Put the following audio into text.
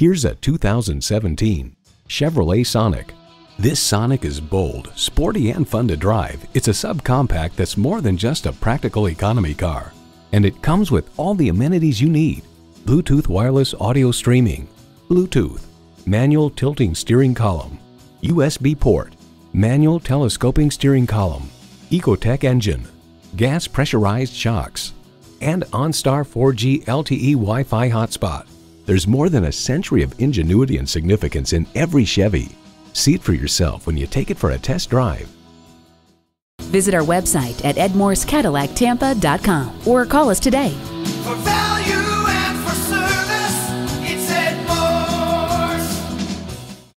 Here's a 2017 Chevrolet Sonic. This Sonic is bold, sporty, and fun to drive. It's a subcompact that's more than just a practical economy car. And it comes with all the amenities you need. Bluetooth wireless audio streaming, Bluetooth, manual tilting steering column, USB port, manual telescoping steering column, Ecotec engine, gas pressurized shocks, and OnStar 4G LTE Wi-Fi hotspot. There's more than a century of ingenuity and significance in every Chevy. See it for yourself when you take it for a test drive. Visit our website at edmorsecadillactampa.com or call us today.